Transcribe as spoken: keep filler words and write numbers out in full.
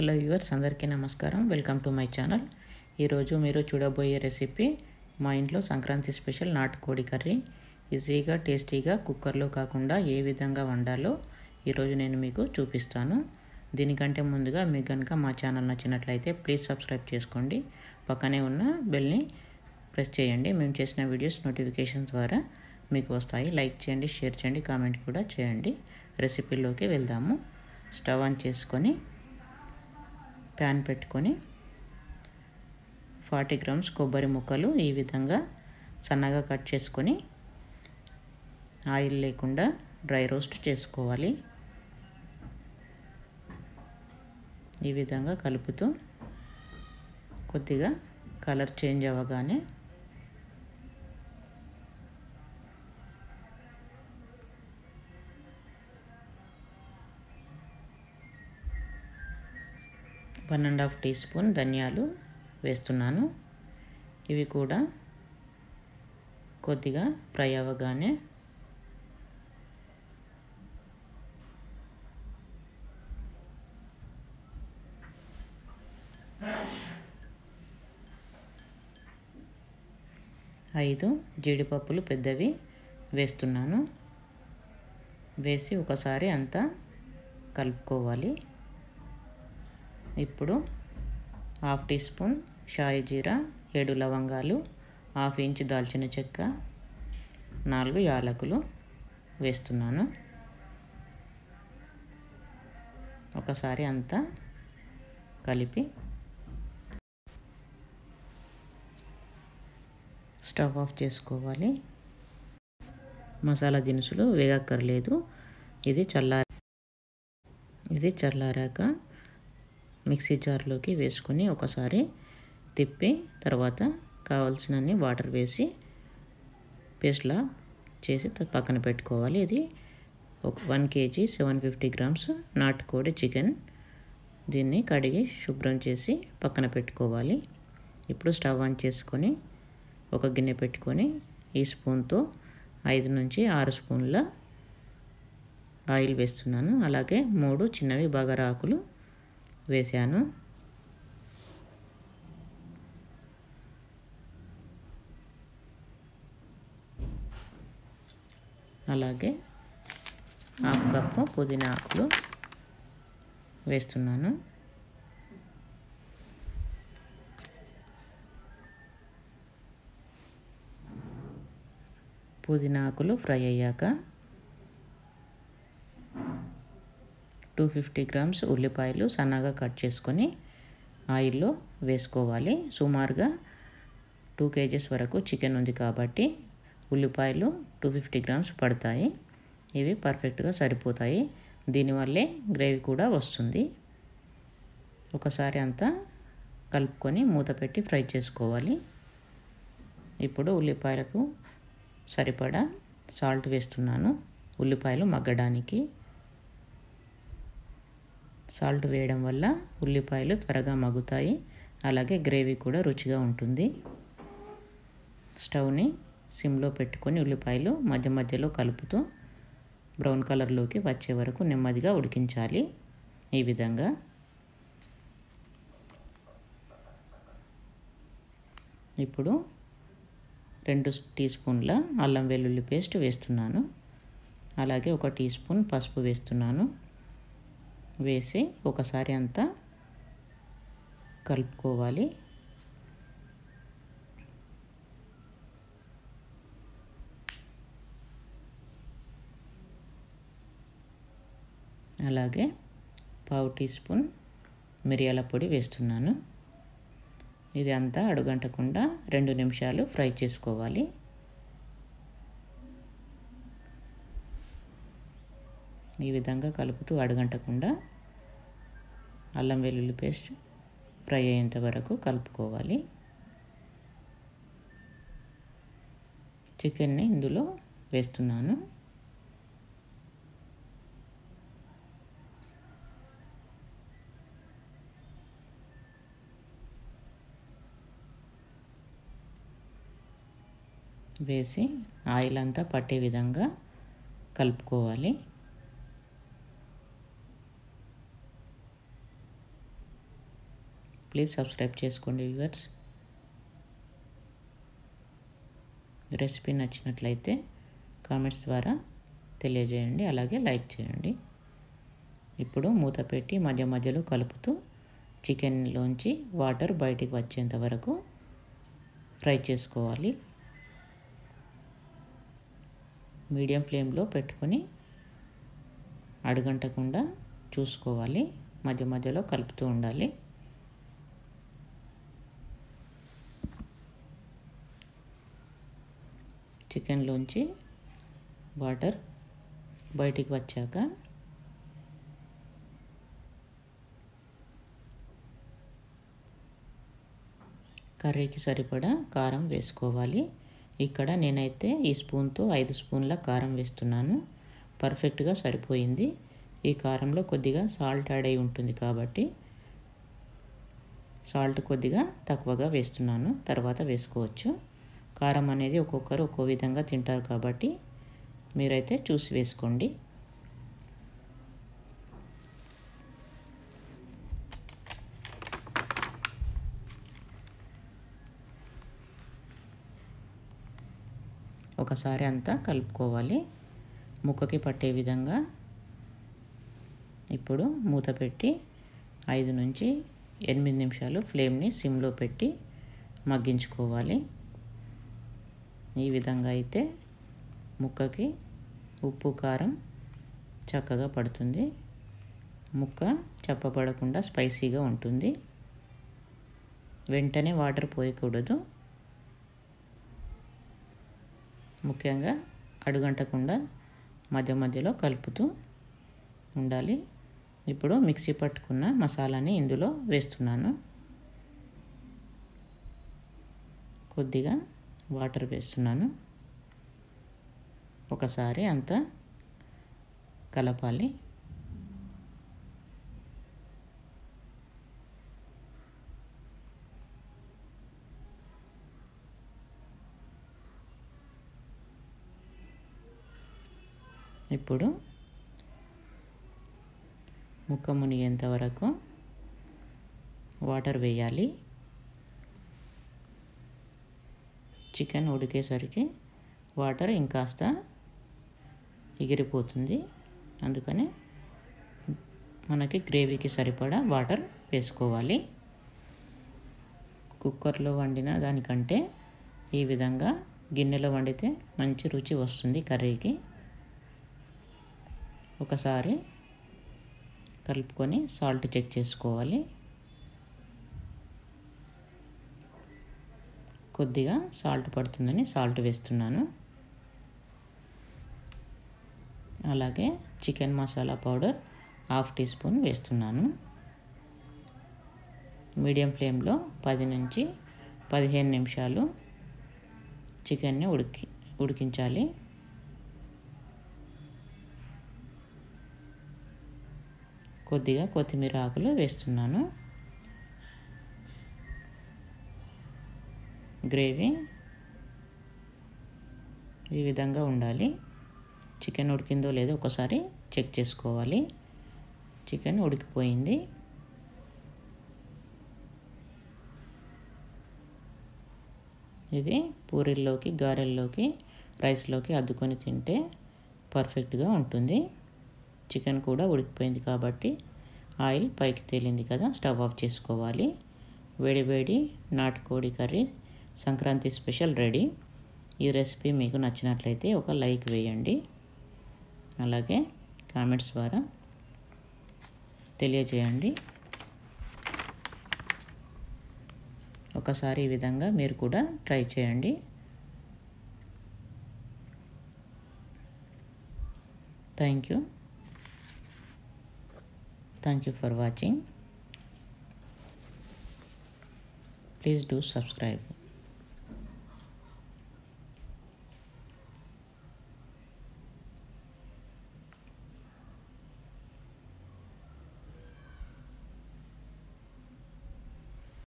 Hello viewers అందరికీ నమస్కారం welcome to my channel ఈ రోజు మీరు చూడబోయే రెసిపీ మా ఇంట్లో సంక్రాంతి స్పెషల్ నాటుకోడి కర్రీ ఈజీగా టేస్టీగా కుక్కర్లో కాకుండా ఏ విధంగా వండాలో ఈ రోజు నేను మీకు చూపిస్తాను దీనికంటే ముందుగా మీకు గనుక మా ఛానల్ నచ్చినట్లయితే ప్లీజ్ సబ్స్క్రైబ్ చేసుకోండి పక్కనే ఉన్న బెల్ ని ప్రెస్ చేయండి మేము చేసిన వీడియోస్ నోటిఫికేషన్ ద్వారా మీకు వస్తాయి లైక్ చేయండి షేర్ చేయండి కామెంట్ కూడా చేయండి రెసిపీలోకి వెళ్దాము స్టవ్ ఆన్ చేసుకొని पैन पेट्टुकोनी चालीस ग्राम्स कोब्बरी मुक्कलु ई विधंगा सन्नगा कट चेसुकोनी आयिल लेकुंडा ड्राई रोस्ट चेसुकोवाली ई विधंगा कलुपुतू कोद्दिगा कलर चेंज अवगाने one and half teaspoon धनियालु वेस्तुन्नानु इवी कूडा कोद्दिगा फ्राई अवगाने ఐదు జీడిపప్పులు పెద్దవి వేస్తున్నాను వేసి ఒకసారి అంతా కలుపుకోవాలి ఇప్పుడు हाफ टी स्पून షాయి జీరా ఏడు లవంగాలు హాఫ్ ఇంచ్ దాల్చిన చెక్క నాలుగు యాలకులు వేస్తున్నాను ఒకసారి అంతా కలిపి స్టవ్ ఆఫ్ చేసుకోవాలి మసాలా దినుసులు వేగక్కర్లేదు ఇది చల్లార ఇది చల్లారాక మిక్సీ జార్లోకి వేసుకొని ఒకసారి తిప్పి తర్వాత కావాల్సినన్ని వాటర్ వేసి పేస్ట్లా చేసి పక్కన పెట్టుకోవాలి ఇది एक కేజీ सात सौ पचास గ్రామ్స్ నాటుకోడి చికెన్ దీన్ని కడిగి శుభ్రం చేసి పక్కన పెట్టుకోవాలి ఇప్పుడు స్టవ్ ఆన్ చేసుకొని ఒక గిన్నె పెట్టుకొని ఈ స్పూన్ తో ఐదు నుంచి ఆరు స్పూన్ల ఆయిల్ వేస్తున్నాను అలాగే మూడు చిన్నవి బగారా ఆకులు వేసాను అలాగే హాఫ్ కప్పు పుదీనా ఆకులు వేస్తున్నాను పుదీనా ఆకులు ఫ్రై అయ్యాక दो सौ पचास గ్రామ్స్ ఉల్లిపాయలు సన్నగా కట్ చేసుకొని ఆయిల్ లో వేసుకోవాలి సుమారుగా दो కేజీస్ వరకు చికెన్ ఉంది కాబట్టి ఉల్లిపాయలు दो सौ पचास గ్రామ్స్ పడతాయి ఇవి పర్ఫెక్ట్ గా సరిపోతాయి దీని వల్లే గ్రేవీ కూడా వస్తుంది ఒకసారి అంతా కలుపుకొని మూత పెట్టి ఫ్రై చేసుకోవాలి ఇప్పుడు ఉల్లిపాయలకు సరిపడా సాల్ట్ వేస్తున్నాను ఉల్లిపాయలు మగ్గడానికి సాల్ట్ వేయడం వల్ల ఉల్లిపాయలు త్వరగా మగ్గుతాయి అలాగే గ్రేవీ కూడా రుచిగా ఉంటుంది స్టవ్ ని సిమ్ లో పెట్టుకొని ఉల్లిపాయలు మధ్య మధ్యలో కలుపుతూ బ్రౌన్ కలర్ లోకి వచ్చే వరకు నెమ్మదిగా ఉడికించాలి ఈ విధంగా ఇప్పుడు రెండు టీ స్పూన్ల అల్లం వెల్లుల్లి పేస్ట్ వేస్తున్నాను అలాగే ఒక టీ స్పూన్ పసుపు వేస్తున్నాను వేసి ఒకసారి అంతా కలుపుకోవాలి అలాగే పావు టీ స్పూన్ మిరియాల పొడి వేస్తున్నాను ఇది అంతా అడుగంటకుండా రెండు నిమిషాలు ఫ్రై చేసుకోవాలి ఈ విధంగా కలుపుతూ అడగంటకుండా అల్లం వెల్లుల్లి పేస్ట్ ఫ్రై అయ్యేంత వరకు కలుపుకోవాలి చికెన్ ని ఇందులో వేస్తున్నాను వేసి ఆయిల్ అంతా పట్టే విధంగా కలుపుకోవాలి ప్లీజ్ సబ్స్క్రైబ్ చేసుకోండి వ్యూవర్స్. రెసిపీ నచ్చినట్లయితే కామెంట్స్ ద్వారా తెలియజేయండి, అలాగే లైక్ చేయండి. ఇప్పుడు మూత పెట్టి మధ్య మధ్యలో కలుపుతూ చికెన్లోంచి వాటర్ బయటికి వచ్చేంత వరకు ఫ్రై చేసుకోవాలి. మీడియం ఫ్లేమ్లో పెట్టుకొని అడుగంటకుండా చూసుకోవాలి, మధ్య మధ్యలో కలుపుతూ ఉండాలి. చికెన్లోంచి వాటర్ బయటికి వచ్చాక కర్రీకి సరిపడా కారం వేసుకోవాలి. ఇక్కడ నేనైతే ఈ స్పూన్తో ఐదు స్పూన్ల కారం వేస్తున్నాను. పర్ఫెక్ట్గా సరిపోయింది. ఈ కారంలో కొద్దిగా సాల్ట్ యాడ్ అయి ఉంటుంది కాబట్టి సాల్ట్ కొద్దిగా తక్కువగా వేస్తున్నాను, తర్వాత వేసుకోవచ్చు. కారం అనేది ఒక్కొక్కరు ఒక్కో విధంగా తింటారు కాబట్టి మీరైతే చూసి వేసుకోండి. ఒకసారి అంతా కలుపుకోవాలి ముక్కకి పట్టే విధంగా. ఇప్పుడు మూత పెట్టి ఐదు నుంచి ఎనిమిది నిమిషాలు ఫ్లేమ్ని సిమ్లో పెట్టి మగ్గించుకోవాలి. ఈ విధంగా అయితే ముక్కకి ఉప్పు కారం చక్కగా పడుతుంది, ముక్క చప్పబడకుండా స్పైసీగా ఉంటుంది. వెంటనే వాటర్ పోయకూడదు, ముఖ్యంగా అడుగంటకుండా మధ్య మధ్యలో కలుపుతూ ఉండాలి. ఇప్పుడు మిక్సీ పట్టుకున్న మసాలాని ఇందులో వేస్తున్నాను. కొద్దిగా వాటర్ వేస్తున్నాను. ఒకసారి అంతా కలపాలి. ఇప్పుడు ముక్క మునిగేంత వరకు వాటర్ వేయాలి. చికెన్ ఉడికేసరికి వాటర్ ఇంకాస్త ఎగిరిపోతుంది, అందుకని మనకి గ్రేవీకి సరిపడా వాటర్ వేసుకోవాలి. కుక్కర్లో వండిన దానికంటే ఈ విధంగా గిన్నెలో వండితే మంచి రుచి వస్తుంది కర్రీకి. ఒకసారి కలుపుకొని సాల్ట్ చెక్ చేసుకోవాలి. కొద్దిగా సాల్ట్ పడుతుందని సాల్ట్ వేస్తున్నాను. అలాగే chicken masala powder half teaspoon వేస్తున్నాను. మీడియం ఫ్లేమ్లో పది నుంచి పదిహేను నిమిషాలు చికెన్ని ఉడికి ఉడికించాలి. కొద్దిగా కొత్తిమీర ఆకులు వేస్తున్నాను. గ్రేవీ ఈ విధంగా ఉండాలి. చికెన్ ఉడికిందో లేదో ఒకసారి చెక్ చేసుకోవాలి. చికెన్ ఉడికిపోయింది. ఇది పూరీల్లోకి, గారెల్లోకి, రైస్లోకి అద్దుకొని తింటే పర్ఫెక్ట్గా ఉంటుంది. చికెన్ కూడా ఉడికిపోయింది కాబట్టి ఆయిల్ పైకి తేలింది కదా, స్టవ్ ఆఫ్ చేసుకోవాలి. వేడి వేడి నాటుకోడి కర్రీ సంక్రాంతి స్పెషల్ రెడీ. ఈ రెసిపీ మీకు నచ్చినట్లయితే ఒక లైక్ వేయండి, అలాగే కామెంట్స్ ద్వారా తెలియజేయండి. ఒకసారి ఈ విధంగా మీరు కూడా ట్రై చేయండి. Thank you Thank you for watching. Please do subscribe.